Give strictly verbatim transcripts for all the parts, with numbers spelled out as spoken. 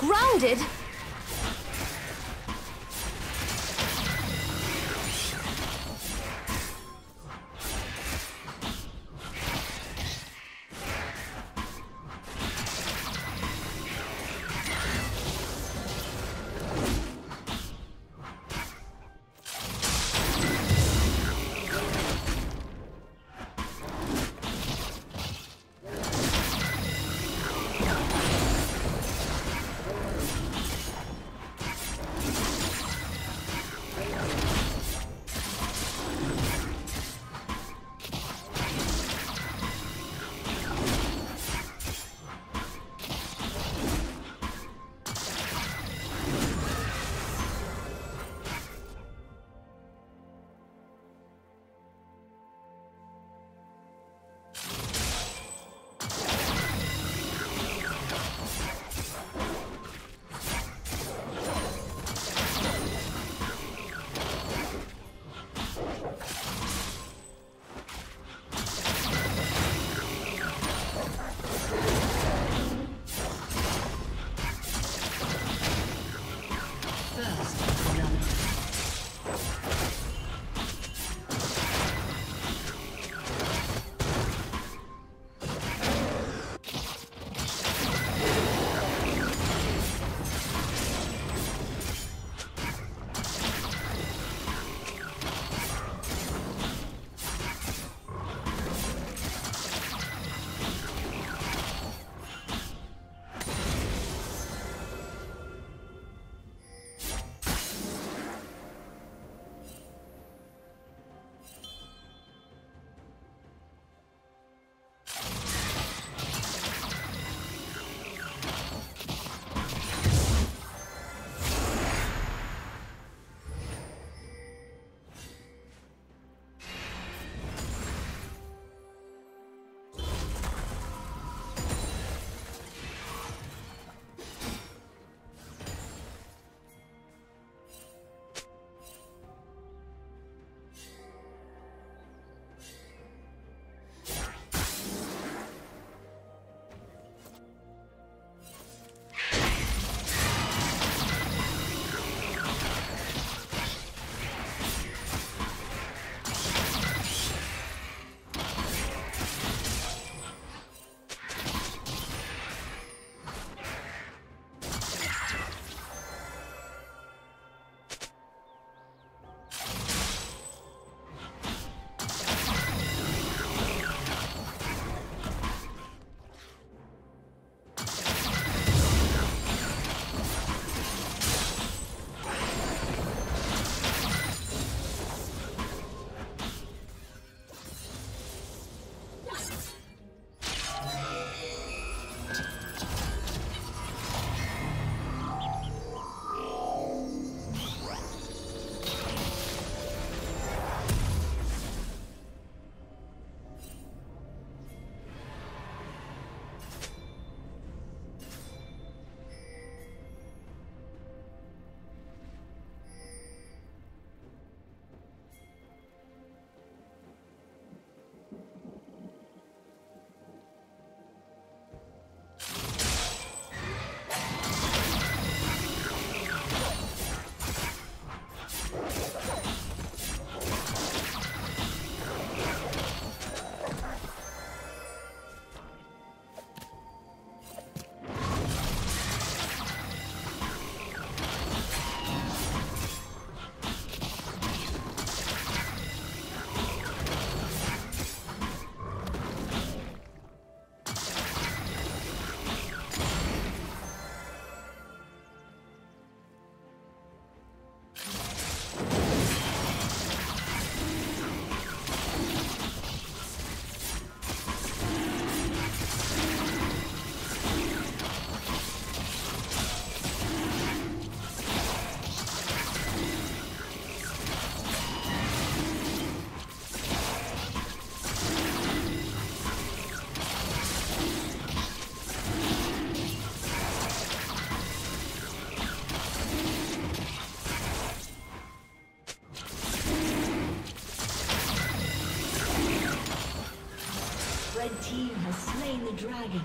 grounded. Red team has slain the dragon.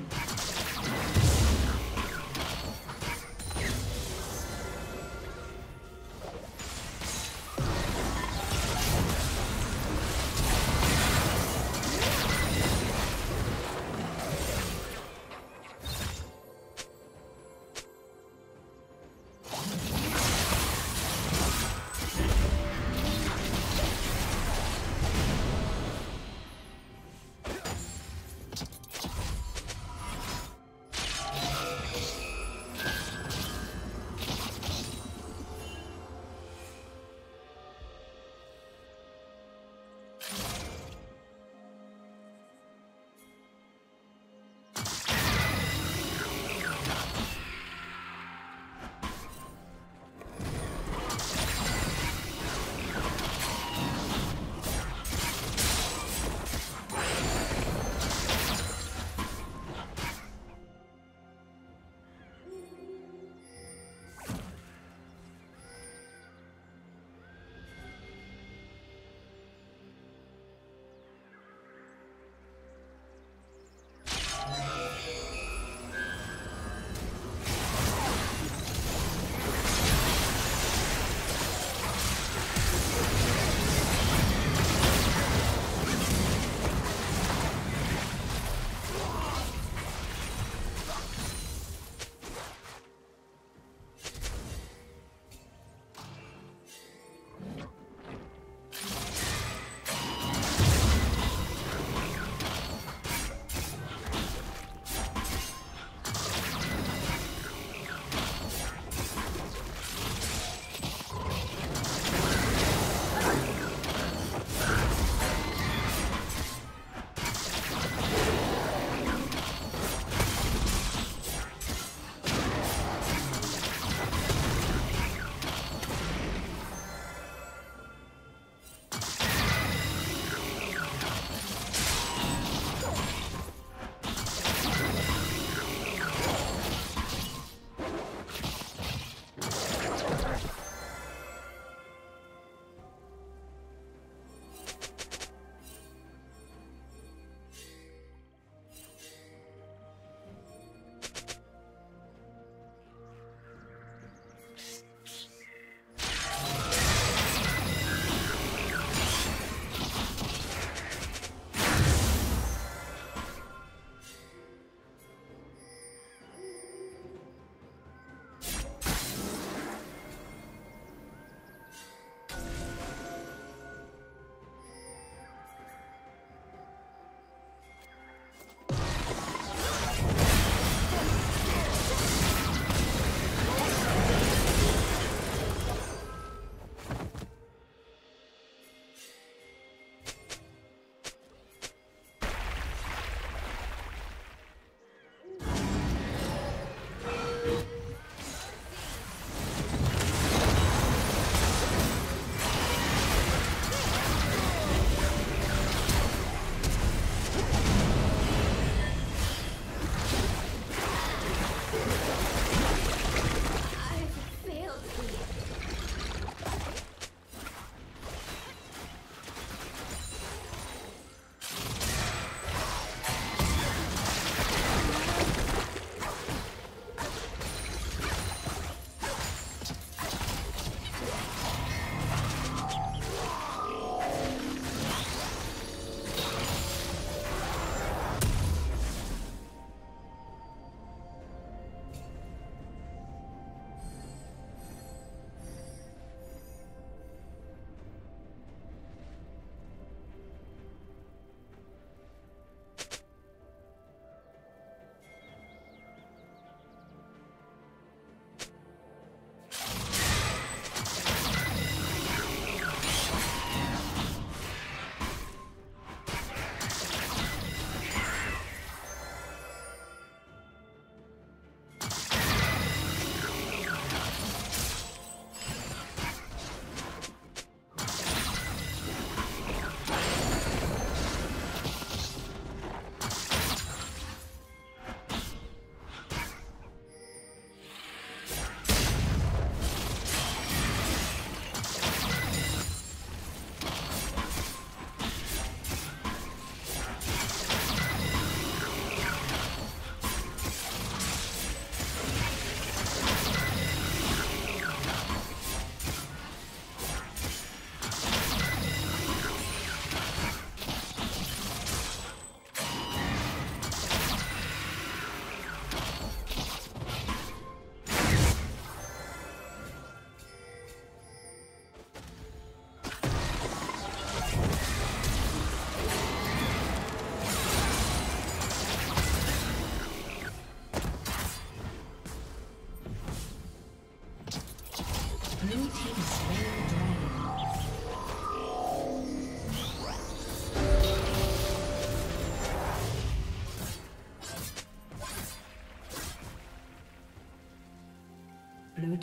Blue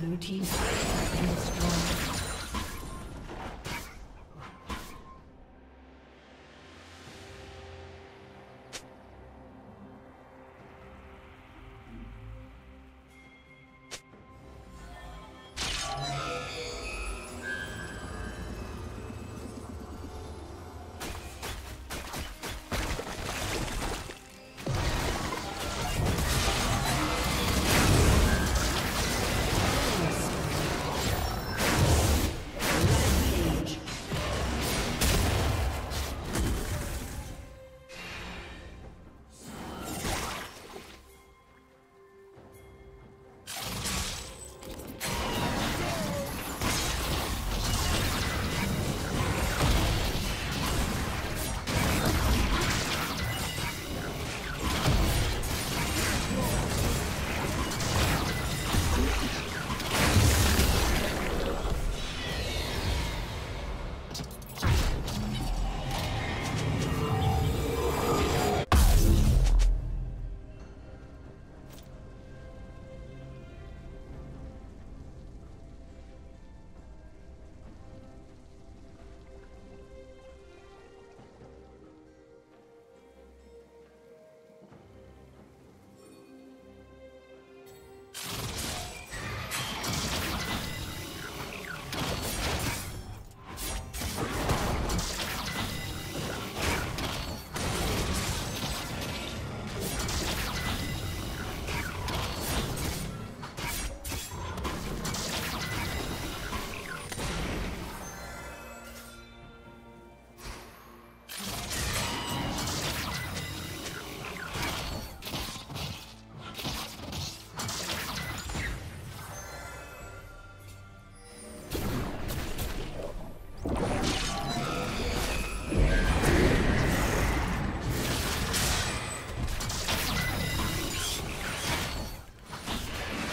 Blue team's turret has been destroyed.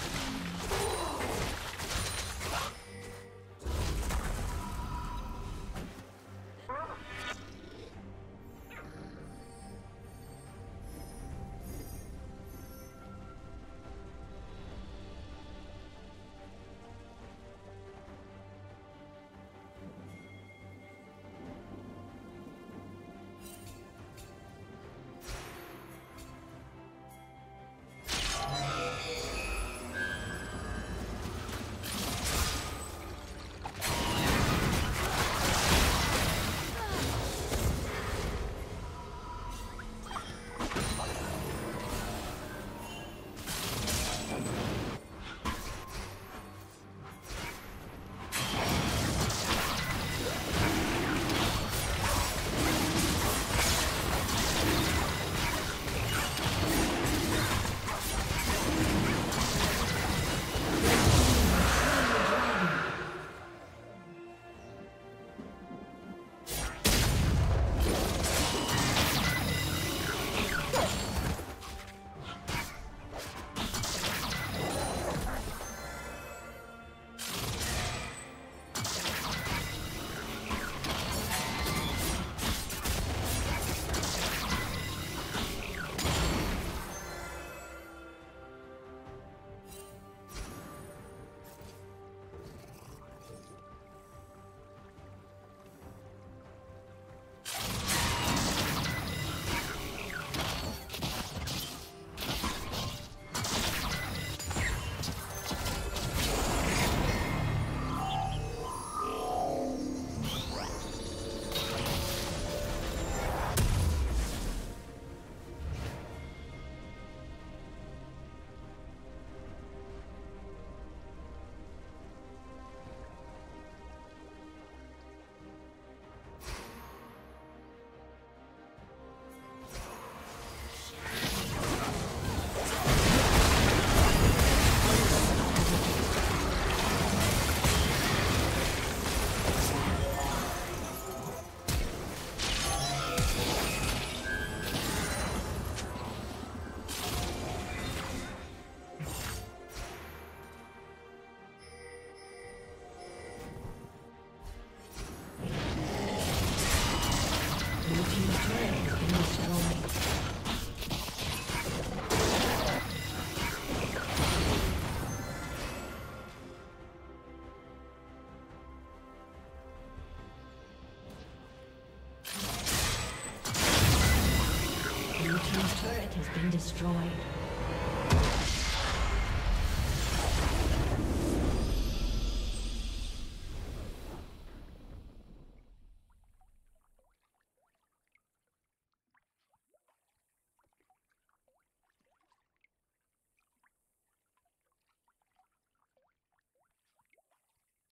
turret has been destroyed.